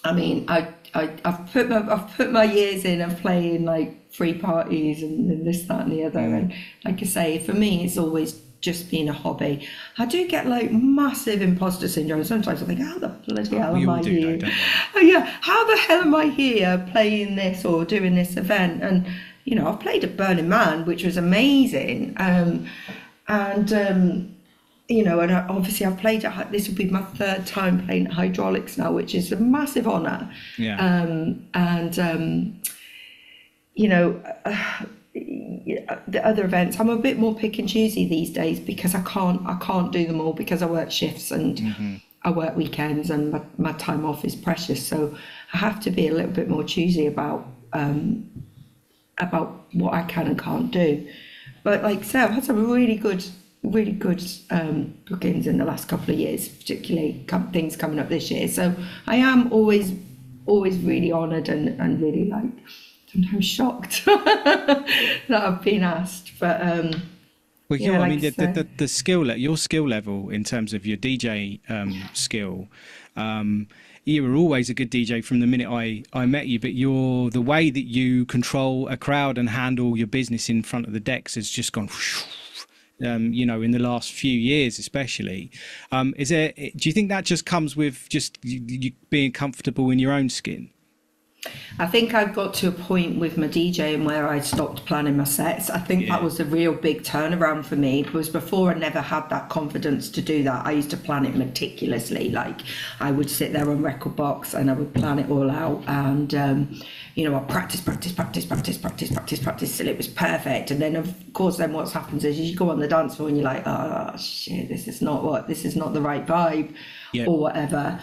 I mean, I, I, I've put my I've put my years in and playing like free parties and, and this, that and the other. And like I say, for me, it's always just being a hobby. I do get like massive imposter syndrome. Sometimes I think, how the bloody hell am I here? Oh yeah, how the hell am I here playing this or doing this event? And you know, I've played at Burning Man, which was amazing. Um, and um, you know, and I, obviously I've played at, this will be my third time playing at Hydraulix now, which is a massive honour. Yeah. Um, and um, you know. Uh, the other events, I'm a bit more pick and choosy these days because I can't I can't do them all because I work shifts and mm-hmm. I work weekends and my, my time off is precious, so I have to be a little bit more choosy about um, about what I can and can't do. But like I said, I've had some really good really good um, bookings in the last couple of years, particularly com things coming up this year, so I am always always really honoured and, and really like sometimes shocked that I've been asked, but um well, yeah, yeah, I mean, like the, the, the, the skill level, your skill level in terms of your D J um skill, um you were always a good D J from the minute I I met you, but your the way that you control a crowd and handle your business in front of the decks has just gone whoosh, um you know, in the last few years especially. Um is there, do you think that just comes with just you, you being comfortable in your own skin? I think I got to a point with my DJing where I stopped planning my sets. I think yeah. that was a real big turnaround for me, because before I never had that confidence to do that. I used to plan it meticulously, like I would sit there on Record Box and I would plan it all out, and um, you know, I practice, practice, practice, practice, practice, practice, practice till it was perfect. And then of course, then what happens is you go on the dance floor and you're like, oh shit, this is not what, this is not the right vibe yeah. or whatever.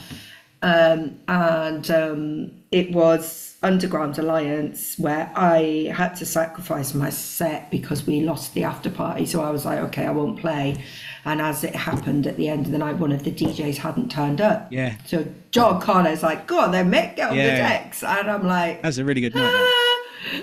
Um, and um, it was Underground Alliance where I had to sacrifice my set because we lost the after party. So I was like, okay, I won't play. And as it happened, at the end of the night, one of the D Js hadn't turned up. Yeah. So John Connor's like, go on then, Mick, get on yeah. the decks. And I'm like, that's a really good night. Ah,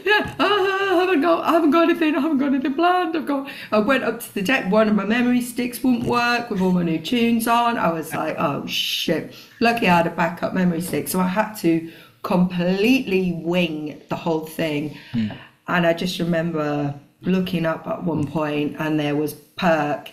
yeah, ah, I haven't got, I haven't got anything. I haven't got anything planned. I've got. I went up to the deck. One of my memory sticks wouldn't work with all my new tunes on. I was like, oh shit. Lucky I had a backup memory stick, so I had to completely wing the whole thing. Mm. And I just remember looking up at one point, and there was Perk,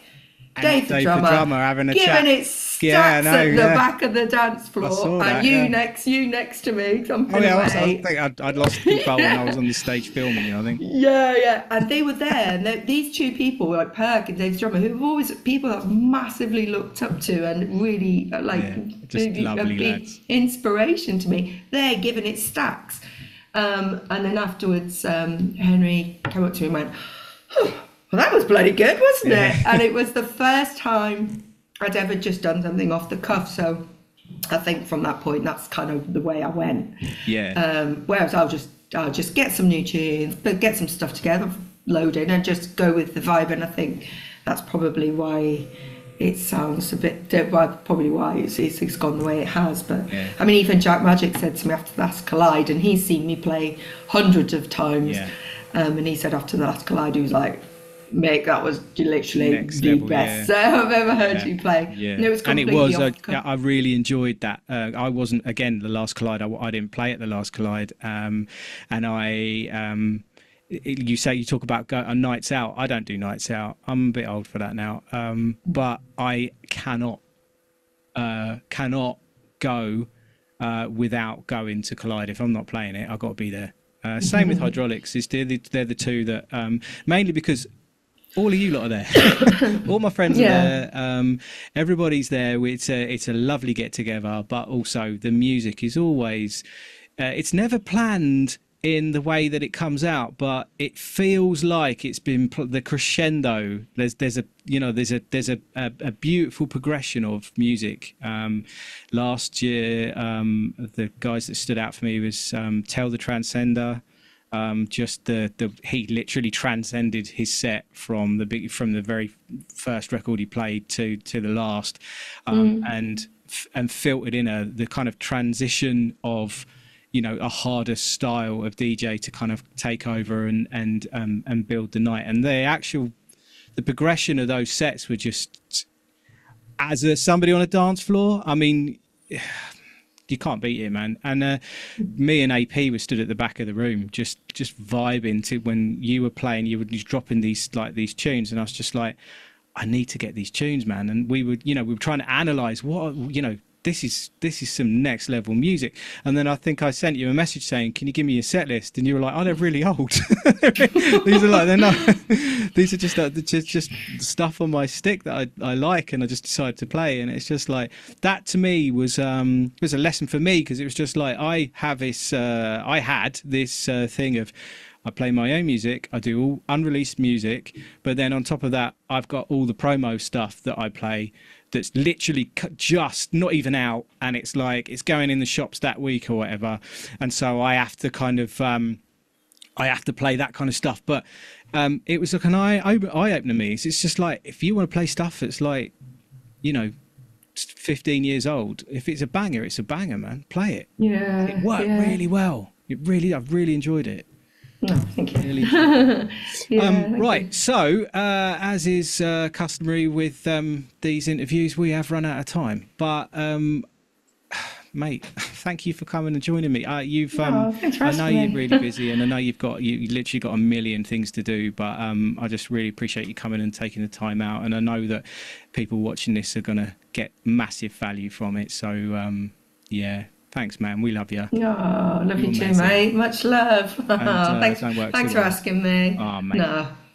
and Dave the Drummer, drummer having a giving chat. it stacks yeah, know, at yeah. the back of the dance floor, that, and you yeah. next, you next to me. I'm oh, yeah, I, was, I think I'd, I'd lost control yeah. when I was on the stage filming. You know, I think. Yeah, yeah, and they were there, and they, these two people, were like Perk and Dave the Drummer, who've always people have massively looked up to and really like. Yeah. Just lovely lads. Inspiration to me. They're giving it stacks. Um, and then afterwards, um, Henry came up to me and went, oh, well, that was bloody good, wasn't yeah. it? And it was the first time I'd ever just done something off the cuff. So I think from that point, that's kind of the way I went. Yeah. Um, whereas I'll just, I'll just get some new tunes, but get some stuff together, load in and just go with the vibe. And I think that's probably why... It sounds a bit, probably why it's, it's gone the way it has, but yeah. I mean, even Jack Magic said to me after the last Collide, and he's seen me play hundreds of times, yeah. um, and he said after the last Collide, he was like, Mick, that was literally Next the level, best yeah. I've ever heard yeah. you play. Yeah. And it was, and it was a, I really enjoyed that. Uh, I wasn't, again, the last Collide, I, I didn't play at the last Collide, um, and I... Um, you say you talk about go, uh, nights out. I don't do nights out. I'm a bit old for that now. Um, but I cannot, uh, cannot go uh, without going to Collide. If I'm not playing it, I've got to be there. Uh, same with Hydraulix. It's, they're, the, they're the two that um, mainly because all of you lot are there. All my friends yeah. are there. Um, everybody's there. It's a it's a lovely get together. But also the music is always. Uh, it's never planned in the way that it comes out, but it feels like it's been the crescendo. There's there's a you know there's a there's a a, a beautiful progression of music. Um, last year, um, the guys that stood out for me was um, Tell the Transcender. Um, just the the he literally transcended his set from the big from the very first record he played to to the last, um, mm. and and filtered in a the kind of transition of. You know, a harder style of D J to kind of take over and and um, and build the night. And the actual, the progression of those sets were just, as a somebody on a dance floor. I mean, you can't beat it, man. And uh, me and A P were stood at the back of the room, just just vibing to when you were playing. You were just dropping these like these tunes, and I was just like, I need to get these tunes, man. And we would, you know, we were trying to analyze what, you know, this is this is some next level music. And then I think I sent you a message saying, can you give me your set list? And you were like, oh, they're really old. These are like, they're not, these are just, uh, just just stuff on my stick that I, I like, and I just decided to play. And it's just like, that to me was um was a lesson for me, because it was just like, I have this uh I had this uh, thing of, I play my own music, I do all unreleased music, but then on top of that, I've got all the promo stuff that I play that's literally just not even out, and it's like, it's going in the shops that week or whatever, and so I have to kind of, um, I have to play that kind of stuff. But um, it was like an eye, eye opener me. It's just like, if you want to play stuff that's like, you know, fifteen years old, if it's a banger, it's a banger, man, play it. Yeah, it worked yeah. really well. It really, I've really enjoyed it. No, thank you. yeah, um, right, you. so uh, as is uh, customary with um, these interviews, we have run out of time. But um, mate, thank you for coming and joining me. Uh, you've, um, oh, thanks for I know you're me. really busy, and I know you've got you, you literally got a million things to do. But um, I just really appreciate you coming and taking the time out, and I know that people watching this are going to get massive value from it. So um, yeah. Thanks, man. We love you. Oh, love You're you too, amazing. mate. Much love. And, uh, thanks thanks for asking me. Oh, mate. No.